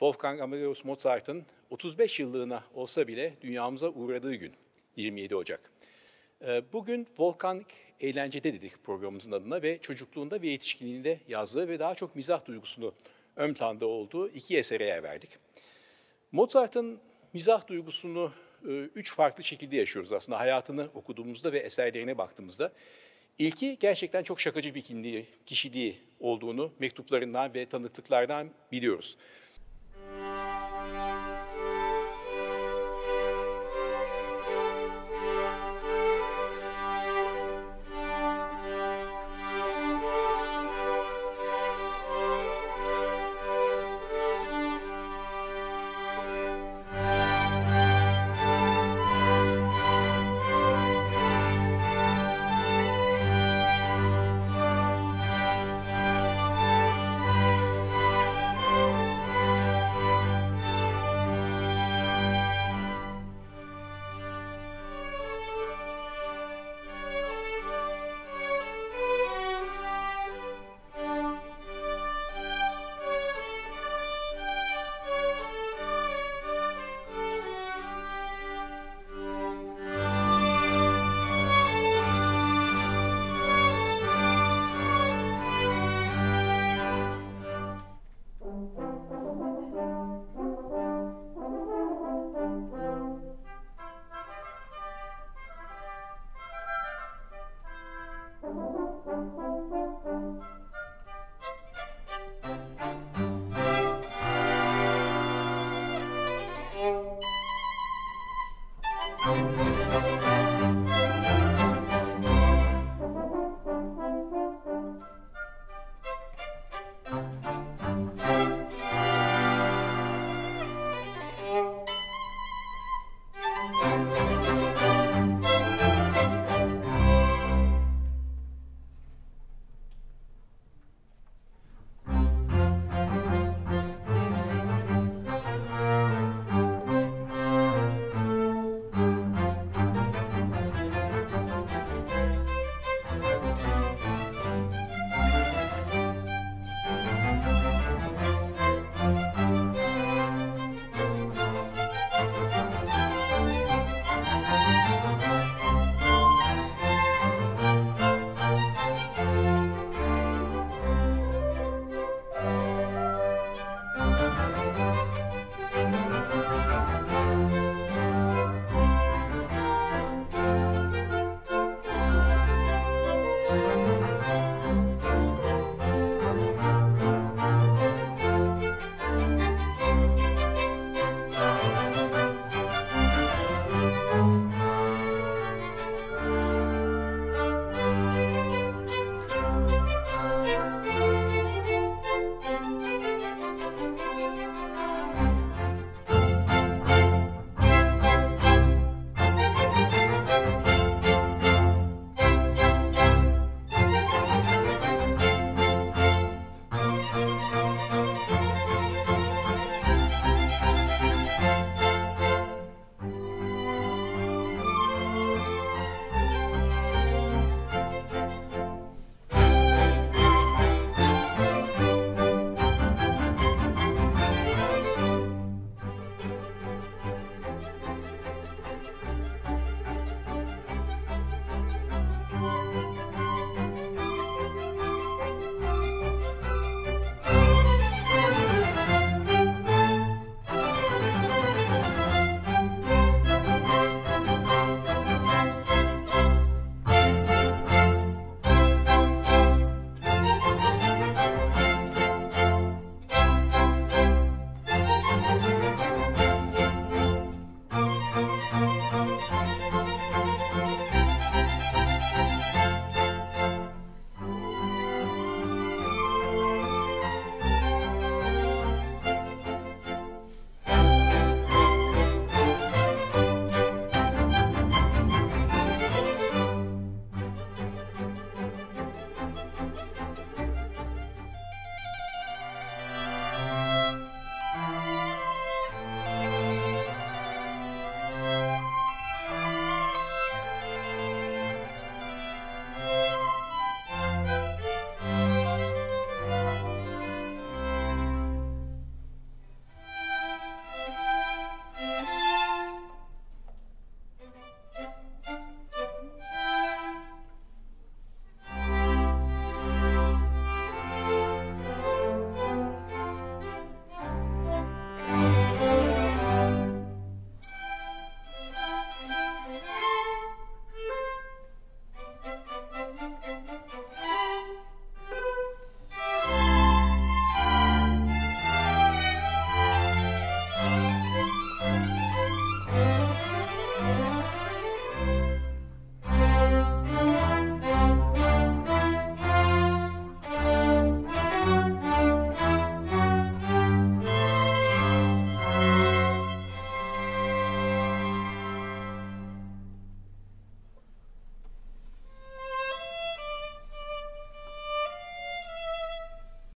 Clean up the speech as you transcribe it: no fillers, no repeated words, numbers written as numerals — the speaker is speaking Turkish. Wolfgang Amadeus Mozart'ın 35 yıllığına olsa bile dünyamıza uğradığı gün 27 Ocak. Bugün Wolfgang Eğlencede dedik programımızın adına ve çocukluğunda ve yetişkinliğinde yazdığı ve daha çok mizah duygusunu ön planda olduğu iki esere yer verdik. Mozart'ın mizah duygusunu üç farklı şekilde yaşıyoruz aslında hayatını okuduğumuzda ve eserlerine baktığımızda. İlki gerçekten çok şakacı bir kişiliği olduğunu mektuplarından ve tanıklıklardan biliyoruz.